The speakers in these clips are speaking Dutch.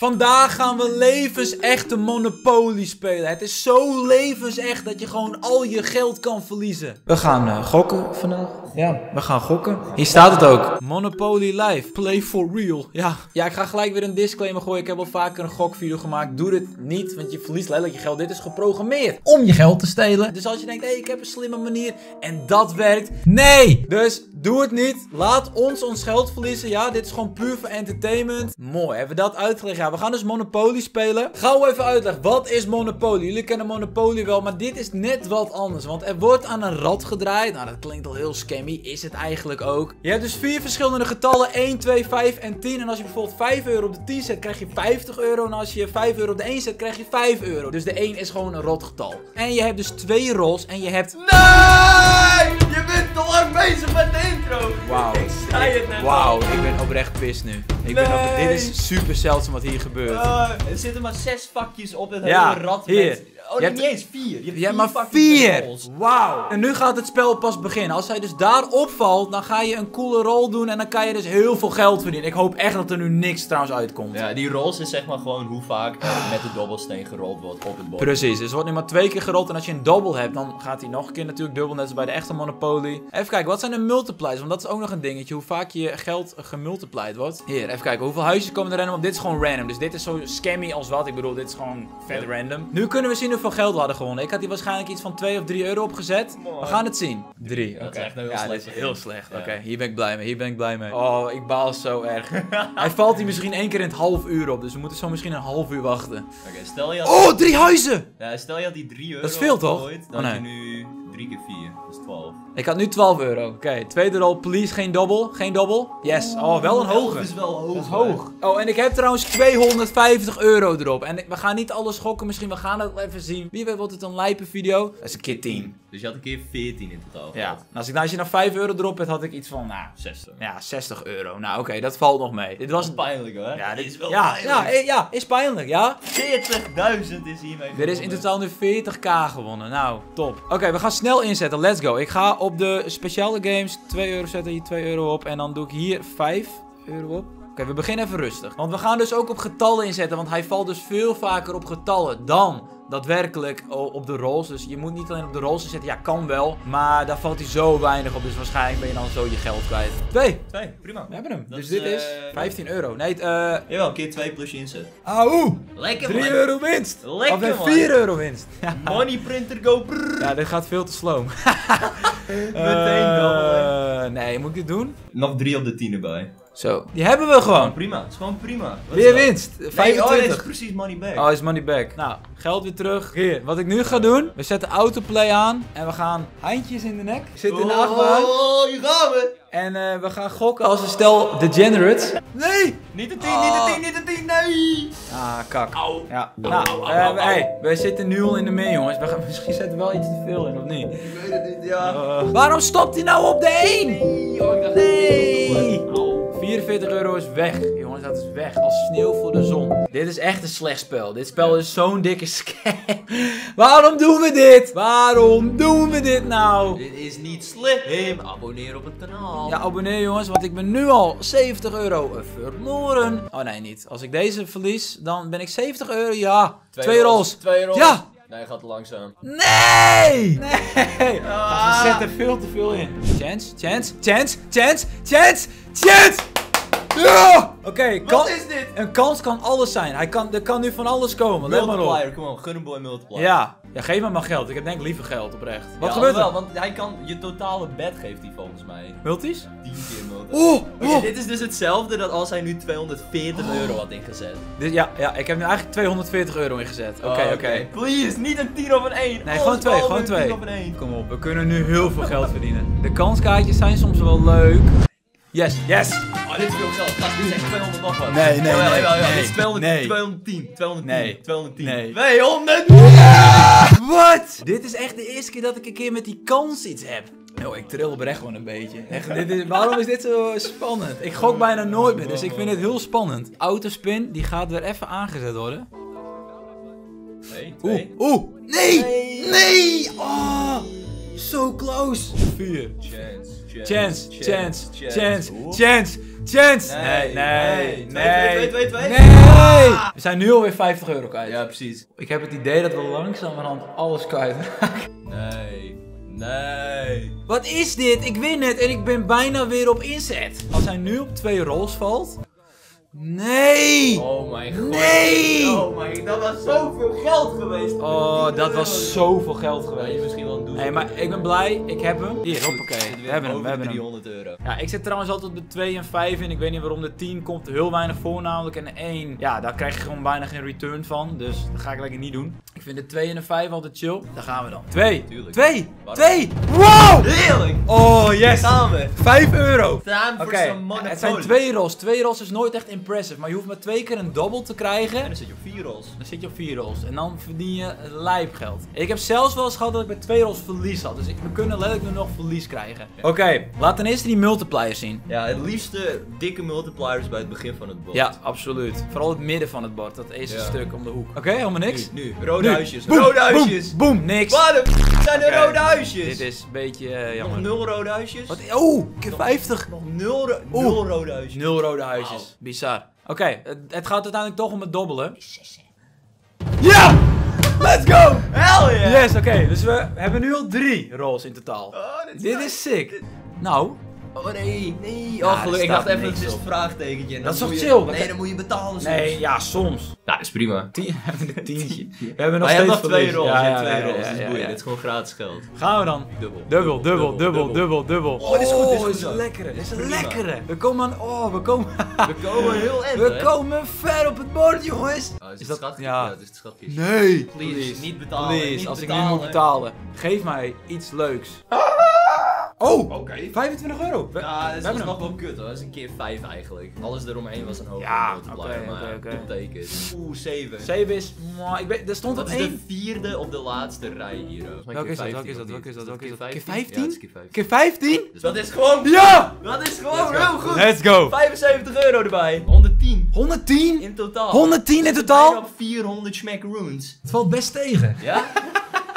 Vandaag gaan we levensechte Monopoly spelen. Het is zo levensecht dat je gewoon al je geld kan verliezen. We gaan gokken vandaag. Ja, we gaan gokken. Hier staat het ook. Monopoly Live. Play for real. Ja. Ja, ik ga gelijk weer een disclaimer gooien. Ik heb al vaker een gokvideo gemaakt. Doe dit niet, want je verliest letterlijk je geld. Dit is geprogrammeerd om je geld te stelen. Dus als je denkt, hé, ik heb een slimme manier en dat werkt. Nee! Dus doe het niet. Laat ons geld verliezen. Ja, dit is gewoon puur voor entertainment. Mooi, hebben we dat uitgelegd? Ja, we gaan dus Monopoly spelen. Gauw even uitleggen, wat is Monopoly? Jullie kennen Monopoly wel, maar dit is net wat anders. Want er wordt aan een rad gedraaid. Nou, dat klinkt al heel scammy. Is het eigenlijk ook. Je hebt dus 4 verschillende getallen. 1, 2, 5 en 10. En als je bijvoorbeeld 5 euro op de 10 zet, krijg je 50 euro. En als je 5 euro op de 1 zet, krijg je 5 euro. Dus de 1 is gewoon een rotgetal. En je hebt dus 2 rolls en je hebt... Nee! Je bent te lang bezig met de intro! Wauw. Ik zei het net. Wauw, ik ben oprecht pissed nu. Dit is super zeldzaam wat hier gebeurt. Er zitten maar 6 vakjes op het hele rad. Hier. Oh, je hebt niet eens 4. Je hebt maar 4. Wauw. En nu gaat het spel pas beginnen. Als hij dus daar opvalt, dan ga je een coole rol doen en dan kan je dus heel veel geld verdienen. Ik hoop echt dat er nu niks trouwens uitkomt. Ja, die rolls is zeg maar gewoon hoe vaak met de dobbelsteen gerold wordt op het bord. Precies. Dus er wordt nu maar 2 keer gerold en als je een dobbel hebt, dan gaat hij nog een keer natuurlijk dubbel, net als bij de echte Monopoly. Even kijken, wat zijn de multiplies? Want dat is ook nog een dingetje, hoe vaak je geld gemultiplied wordt. Hier, even kijken, hoeveel huisjes komen er random op? Dit is gewoon random. Dus dit is zo scammy als wat. Ik bedoel, dit is gewoon vet random. Nu kunnen we zien hoeveel geld we hadden gewonnen. Ik had hier waarschijnlijk iets van 2 of 3 euro opgezet. We gaan het zien. 3, oké. Okay. Ja, dit is heel slecht. Ja. Oké, hier ben ik blij mee. Oh, ik baal zo erg. Hij valt hier misschien 1 keer in het half uur op. Dus we moeten zo misschien een half uur wachten. Oké, stel je had... Oh, 3 huizen! Ja, stel je had die 3 euro. Dat is veel toch? Ooit, dan heb je nu 3 keer 4. Dat is 12. Ik had nu 12 euro. Oké, tweede rol, please. Geen dobbel. Geen dobbel. Yes. Oh, wel een hoge. Dat is wel hoog. Dat is hoog. Oh, en ik heb trouwens 250 euro erop. En we gaan niet alles gokken. Misschien we gaan dat even zien. Wie weet wordt het een lijpe video. Dat is een keer 10. Dus je had een keer 14 in totaal. Ja. Als je nou 5 euro erop hebt, had ik iets van, nou... 60. Ja, 60 euro. Nou, oké, dat valt nog mee. Dit was pijnlijk, hoor. Ja, dit is wel pijnlijk. Ja, is pijnlijk, ja. 40.000 is hiermee. Er is in totaal nu 40k gewonnen. Nou, top. Oké, we gaan snel inzetten. Let's go. Ik ga op de speciale games 2 euro zetten, hier 2 euro op. En dan doe ik hier 5 euro op. Oké, we beginnen even rustig. Want we gaan dus ook op getallen inzetten. Want hij valt dus veel vaker op getallen dan daadwerkelijk op de rolls. Dus je moet niet alleen op de rolls zetten. Ja, kan wel. Maar daar valt hij zo weinig op. Dus waarschijnlijk ben je dan zo je geld kwijt. 2. Prima. We hebben hem. Dat dus dit is 15 euro. Nee, jawel, keer 2 plus je inzet. Auw. Lekker, 3 euro winst. Lekker, of 4 euro winst. Money printer go brrr. Ja, dit gaat veel te sloom. Meteen wel. Nee, moet ik dit doen? Nog 3 op de 10 erbij. Zo, die hebben we gewoon. Ja, prima, het is gewoon prima. Weer winst, 25. Nee, oh, is precies money back. Oh, is money back. Nou, geld weer terug. Hier, wat ik nu ga doen, we zetten autoplay aan en we gaan handjes in de nek. Zit in de achtbaan. Oh, hier gaan we. En we gaan gokken als een stel degenerates. Nee! Niet de 10, niet de 10, nee! Ah, kak. Au. Ja. We zitten nu al in de mee, jongens. Misschien zetten we wel iets te veel in, of niet? Ik weet het niet, ja. Waarom stopt hij nou op de 1? Nee! Oh, ik dacht, nee. 44 euro is weg, jongens, dat is weg. Als sneeuw voor de zon. Dit is echt een slecht spel. Dit spel is zo'n dikke scam. Waarom doen we dit? Waarom doen we dit nou? Dit is niet slim. Abonneer op het kanaal. Ja, abonneer jongens, want ik ben nu al 70 euro verloren. Oh nee, niet. Als ik deze verlies, dan ben ik 70 euro, ja. 2 rolls. 2 rolls. Ja. Nee, gaat langzaam. Nee! Nee! Ah. We zetten veel te veel in. Chance! Ja! Oké, wat is dit? Een kans kan alles zijn. Er kan nu van alles komen. Let maar op. Multiplier, kom op. Gunboy multiplier. Ja. Ja, geef me maar geld. Ik heb denk liever geld oprecht. Wat gebeurt er? Want hij kan je totale bed geeft hij volgens mij. Multis? 10 keer multis. Oké, dit is dus hetzelfde dat als hij nu 240 euro had ingezet. Ja, ik heb nu eigenlijk 240 euro ingezet. Oké. Please, niet een 10 of een 1. Nee, gewoon 2. Gewoon 2. Kom op, we kunnen nu heel veel geld verdienen. De kanskaartjes zijn soms wel leuk. Yes! Oh, dit is veel geld. Dit is echt 200 nog wat. Nee. Dit is 210. 200! Wat? Dit is echt de eerste keer dat ik een keer met die kans iets heb. Nou, ik tril oprecht gewoon een beetje. Echt, waarom is dit zo spannend? Ik gok bijna nooit meer, dus ik vind het heel spannend. Autospin, die gaat weer even aangezet worden. Nee. Nee! Oh! So close! 4. Chance! Nee! We zijn nu alweer 50 euro kwijt. Ja, precies. Ik heb het idee dat we langzamerhand alles kwijt raken. Nee. Wat is dit? Ik win het en ik ben bijna weer op inzet. Als hij nu op 2 rolls valt... Nee! Oh mijn god. Nee! Oh my, dat was zoveel geld geweest. Oh, dat was zoveel geld geweest. Je misschien wel een doelstelling. Nee, maar ik ben blij. Ik heb hem. Hier, hoppakee. We hebben hem. We hebben 300 euro. Ja, ik zit trouwens altijd op de 2 en 5 in. Ik weet niet waarom. De 10 komt heel weinig voor namelijk. En de 1, ja, daar krijg je gewoon bijna geen return van. Dus dat ga ik lekker niet doen. Ik vind de 2 en de 5 altijd chill. Daar gaan we dan. 2! Wow! Heerlijk! Oh, yes! Daar gaan we. 5 euro. Oké, het zijn 2 rolls. 2 rolls is nooit echt in impressive, maar je hoeft maar 2 keer een dobbel te krijgen. En dan zit je op 4 rolls. Dan zit je op 4 rolls. En dan verdien je lijpgeld. Ik heb zelfs wel eens gehad dat ik bij 2 rolls verlies had. Dus we kunnen letterlijk nog verlies krijgen. Ja. Oké, laat ten eerste die multipliers zien. Ja, het liefste dikke multipliers bij het begin van het bord. Ja, absoluut. Vooral het midden van het bord. Dat eerste stuk om de hoek. Oké, helemaal niks. Nu. Rode huisjes. Boom, rode huisjes. Boom. Niks. Waar de zijn de rode huisjes? Dit is een beetje jammer. Nog 0 rode huisjes. Wat? Oh, keer 50. Nog 0 rode huisjes. 0 rode huisjes. Wow. Bizar. Oké, het gaat uiteindelijk toch om het dobbelen. Ja! Let's go! Hell yeah! Yes, oké, dus we hebben nu al 3 rolls in totaal. Oh, dit is sick. Nou. Oh nee. Oh, gelukkig. Ik dacht even, het is een vraagtekentje. Dat is toch chill? Nee, dan moet je betalen soms. Nee, ja, soms. Nou, dat is prima. 10. We hebben nog steeds 2 rolls. Ja, 2 rolls. Dat is boeiend. Dit is gewoon gratis geld. Gaan we dan. Dubbel. Oh, dit is goed. Dit is een lekkere. We komen heel end. We komen ver op het bord, jongens. Is dat schatje? Ja, dat is het schatje. Nee. Please, niet betalen. Please, als ik nu moet betalen. Geef mij iets leuks. Oh, okay. 25 euro. Ja, dat is nog wel kut hoor. Dat is een keer 5 eigenlijk. Alles eromheen was een hoop. Ja, oké. Oeh, 7. 7 is... Er stond op 1. Dat is de 4e op de laatste rij hier. Welke is dat? Keer 15? Ja, dat is keer 15. Keer 15? Dus dat is gewoon... Ja! Dat is gewoon heel goed. Let's go. 75 euro erbij. 110? In totaal. 110 in totaal? Op 400 schmackaroons. Het valt best tegen. Ja?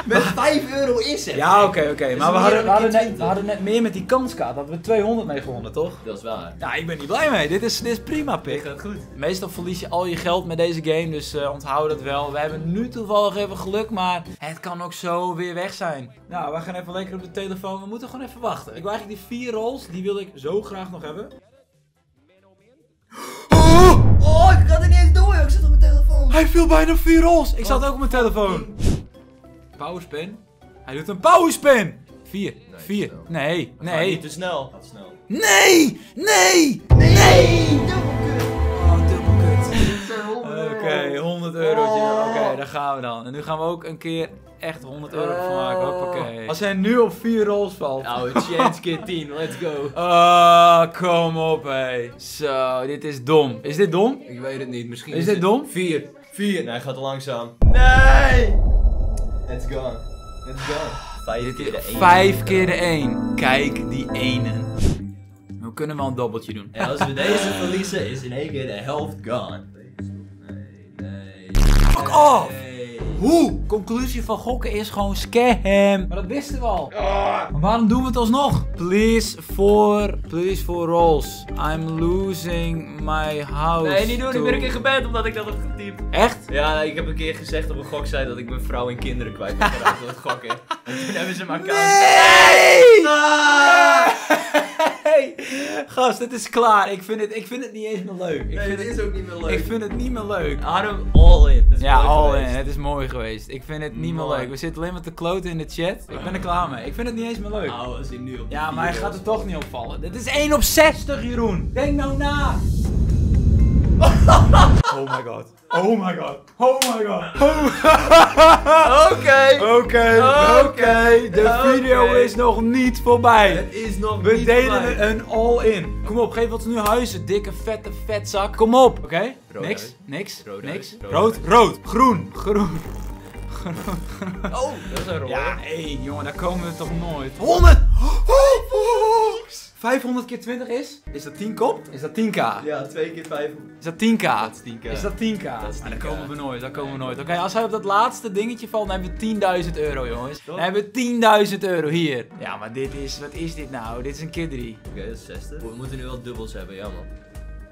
Met 5 euro inzet. Ja, oké. Dus maar we hadden net meer met die kanskaart. Hadden we 200 mee gewonnen, toch? Dat is waar. Ja, ik ben niet blij mee. Dit is prima, pik. Gaat goed. Meestal verlies je al je geld met deze game, dus onthoud dat wel. We hebben nu toevallig even geluk, maar het kan ook zo weer weg zijn. Nou, we gaan even lekker op de telefoon. We moeten gewoon even wachten. Ik wil eigenlijk die 4 rolls, die wil ik zo graag nog hebben. Oh, ik kan het niet eens doen. Ik zit op mijn telefoon. Hij viel bijna 4 rolls. Ik zat ook op mijn telefoon. Powerspin. Hij doet een powerspin. 4. Nee. Niet te snel. Gaat snel. Nee. Dubbelkut. Oké, 100 eurotje. Oké, daar gaan we dan. En nu gaan we ook een keer echt 100 euro van maken. Hoppakee. Als hij nu op 4 rolls valt. Nou, chance keer 10. Let's go. Kom op, hé. Zo, dit is dom. Is dit dom? Ik weet het niet. Misschien is dit dom? 4. Nee, hij gaat langzaam. Nee. It's gone. 5 keer de 1. Kijk die enen. We kunnen wel een dobbeltje doen. En als we deze verliezen, is in één keer de helft gone. Fuck off! Hoe? Conclusie van gokken is gewoon scam. Maar dat wisten we al. Maar waarom doen we het alsnog? Please for rolls. I'm losing my house. Nee, niet doen. Ik ben een keer geband omdat ik dat heb getypt. Echt? Ja, ik heb een keer gezegd op een goksite dat ik mijn vrouw en kinderen kwijt ben geraakt door het gokken. En toen hebben ze mijn account. Nee! Gast, dit is klaar. Ik vind het niet eens meer leuk. Ik vind het niet meer leuk. Adam, all in. Ja, all in. Het is mooi geweest. Ik vind het niet meer leuk. We zitten alleen maar te kloten in de chat. Ik ben er klaar mee. Ik vind het niet eens meer leuk. Oh, als hij nu op ja, maar hij gaat er toch niet opvallen. Dit is 1 op 60, Jeroen. Denk nou na. Oh my god. Oké. De video is nog niet voorbij. Het is nog niet voorbij. We deden een all-in. Kom op, geef ons nu huizen. Dikke, vette, vetzak. Kom op. Oké. Niks. Rood. Groen. Oh, dat is een rood. Ja, hé, jongen, daar komen we toch nooit. 100. 500 keer 20 is? Is dat 10 kop? Is dat 10k? Ja, 2 keer 500. Is dat 10k? Dat is 10k. Is dat 10k? Dat is 10k. Ah, daar komen we nooit, daar komen we nooit. Oké, als hij op dat laatste dingetje valt, dan hebben we 10.000 euro, jongens. Dan hebben we 10.000 euro hier. Ja, maar dit is, wat is dit nou? Dit is een keer 3. Oké, dat is 60. We moeten nu wel dubbels hebben, ja man.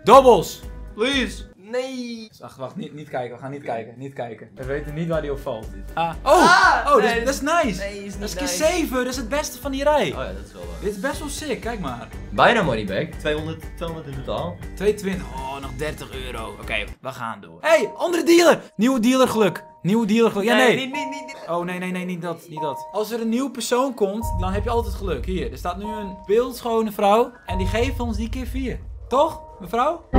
Dubbels! Please! Nee! Ach, wacht, niet kijken, we gaan niet kijken, niet kijken. We weten niet waar die op valt. Ah. Oh! Ah, oh, nee, dat is nice! Nee, is niet dat is nice. Keer 7, dat is het beste van die rij. Oh ja, dat is wel waar. Dit is best wel sick, kijk maar. Bijna money back. 200 in totaal. 220, oh, nog 30 euro. Oké, we gaan door. Hey, andere dealer! Nieuwe dealer geluk. Nieuwe dealer geluk. Ja, nee. Niet. Oh, nee, niet dat, niet dat. Als er een nieuw persoon komt, dan heb je altijd geluk. Hier, er staat nu een beeldschone vrouw en die geeft ons die keer 4. Toch, mevrouw?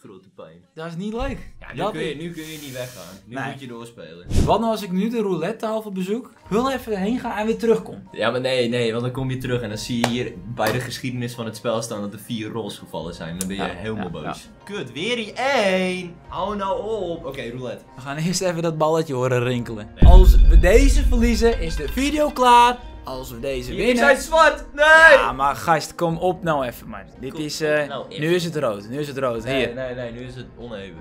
Grote pijn. Dat is niet leuk. Ja, nu kun je niet weggaan. Nu moet je doorspelen. Wat nou als ik nu de roulette tafel bezoek, heel even heen ga en weer terugkom? Ja, maar nee, want dan kom je terug en dan zie je hier bij de geschiedenis van het spel staan dat er 4 rolls gevallen zijn. Dan ben je helemaal boos. Ja. Kut, weer die 1. Hou nou op. Oké, roulette. We gaan eerst even dat balletje horen rinkelen. Nee. Als we deze verliezen, is de video klaar. Als we deze winnen... Jullie zijn zwart! Nee! Ja, maar gast, kom op nou even, man. Dit is... nu is het rood. Nu is het rood. Nee, hier. Nee, nu is het oneven.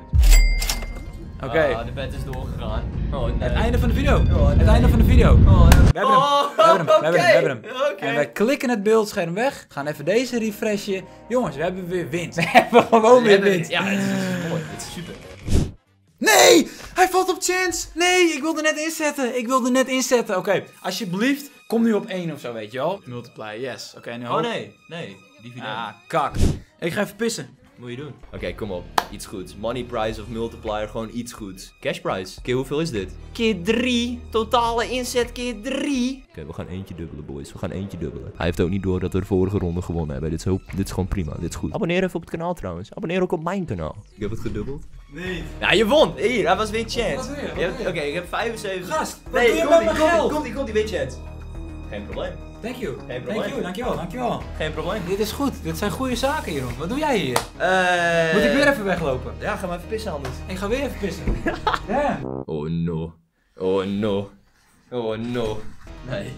Oké. Ah, de bet is doorgegaan. Oh, nee. Het einde van de video. Oh, nee. Het einde van de video. Oh, nee. We hebben hem. We hebben hem. Okay. En wij klikken het beeldscherm weg. We gaan even deze refreshen. Jongens, we hebben weer winst. We hebben gewoon weer winst. Ja, het is mooi. Het is super. Nee! Hij valt op chance! Nee, ik wilde net inzetten. Oké, alsjeblieft. Kom nu op 1 of zo, weet je wel. Multiply, yes. Oké, nu hoog. Oh nee, dividend. Ah, kak. Ik ga even pissen. Moet je doen. Oké, kom op. Iets goeds. Money prize of multiplier, gewoon iets goeds. Cash prize. Keer hoeveel is dit? Keer 3. Totale inzet keer 3. Oké, we gaan eentje dubbelen, boys. We gaan eentje dubbelen. Hij heeft ook niet door dat we de vorige ronde gewonnen hebben. Dit is gewoon prima. Dit is goed. Abonneer even op het kanaal trouwens. Abonneer ook op mijn kanaal. Ik heb het gedubbeld. Nee. Nou, je won. Hier, dat was weer chance. Oké, ik heb 75. Gast, nee, komt die weer chance. Geen probleem. Thank you. Geen probleem. Thank you. Dankjewel. Geen probleem. Dit is goed. Dit zijn goede zaken, Jeroen. Wat doe jij hier? Moet ik weer even weglopen? Ja, ga maar even pissen anders. Ik ga weer even pissen. Ja. Oh no. Oh no. Oh no. Nee.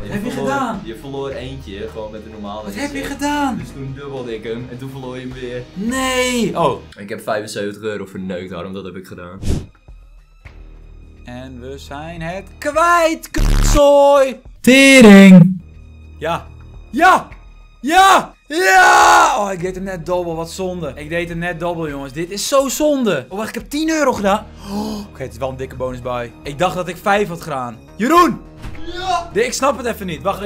Wat heb je gedaan? Je verloor eentje, gewoon met de normale. Wat heb je gedaan? Dus toen dubbelde ik hem en toen verloor je hem weer. Nee. Oh. Ik heb 75 euro verneukt, daarom dat heb ik gedaan. En we zijn het kwijt, kutzooi. Tering! Ja! Oh, ik deed hem net dobbel, wat zonde. Ik deed hem net dobbel, jongens. Dit is zo zonde. Oh, wacht, ik heb 10 euro gedaan. Oh, oké, het is wel een dikke bonus bij. Ik dacht dat ik 5 had gedaan. Jeroen! Ja! Ik snap het even niet. Wacht,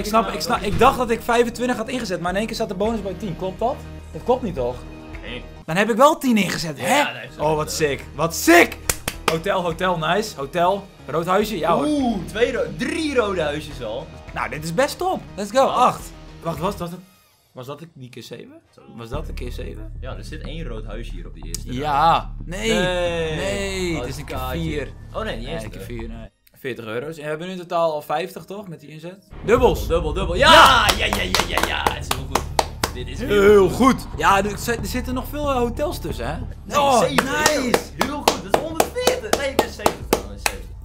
ik dacht dat ik 25 had ingezet, maar in één keer zat de bonus bij 10. Klopt dat? Dat klopt niet, toch? Nee. Dan heb ik wel 10 ingezet, hè? Ja, oh, wat sick. Wat sick! Hotel, nice. Hotel. Rood huisje, ja hoor. Oeh, 3 rode huisjes al. Nou, dit is best top. Let's go, 8. Wacht, was dat die keer 7? Was dat de keer 7? Ja, er zit 1 rood huisje hier op die eerste. Ja. Nee. Het is een keer 4. Oh nee, die eerste keer 4, nee. 40 euro's. En we hebben nu totaal al 50, toch? Met die inzet. Dubbels. Dubbel. Ja. Het is heel goed. Dit is heel goed. Ja, er zitten nog veel hotels tussen, hè? Nee, oh, nice. Heel goed, dat is 140. Nee, dat is 70.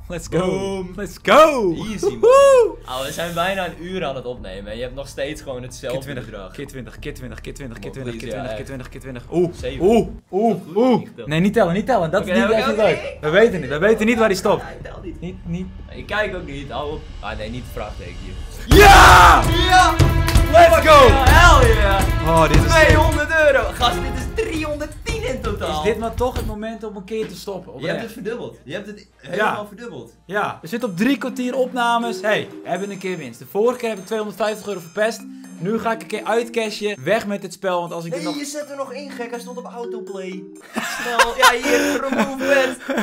Let's go! Boom. Let's go! Easy man. We zijn bijna een uur aan het opnemen en je hebt nog steeds gewoon hetzelfde bedrag. Keer 20. Oeh. Nee, niet tellen. Dat is niet leuk. We weten niet waar die stopt. Ja, tel niet. Ik kijk ook niet. Hou op. Ah nee, niet het vraagteken hier. Ja! Ja! Let's go! Hell yeah! Oh, dit is 200 euro. Gast, dit is 310. Is dit maar toch het moment om een keer te stoppen? Je hebt het verdubbeld. Je hebt het helemaal verdubbeld. Ja, we zitten op 3 kwartier opnames. Hey, we hebben een keer winst. De vorige keer heb ik 250 euro verpest. Nu ga ik een keer uitcashen. Weg met dit spel, want als ik Nee, je zet er nog in, gek. Hij stond op autoplay. Snel. Ja, hier, remove bed.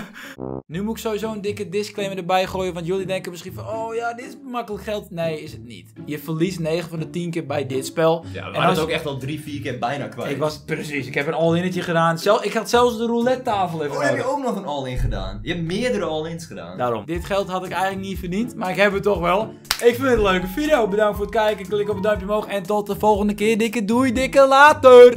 Nu moet ik sowieso een dikke disclaimer erbij gooien, want jullie denken misschien van, oh ja, dit is makkelijk geld. Nee, is het niet. Je verliest 9 van de 10 keer bij dit spel. Ja, maar dat is ook echt al 3-4 keer bijna kwijt. Precies, ik heb een all-innetje gedaan. Ik had zelfs de roulette tafel even heb je ook nog een all-in gedaan? Je hebt meerdere all-ins gedaan. Daarom. Dit geld had ik eigenlijk niet verdiend, maar ik heb het toch wel. Ik vind het een leuke video. Bedankt voor het kijken. Klik op het duimpje omhoog. En tot de volgende keer. Dikke doei, dikke later.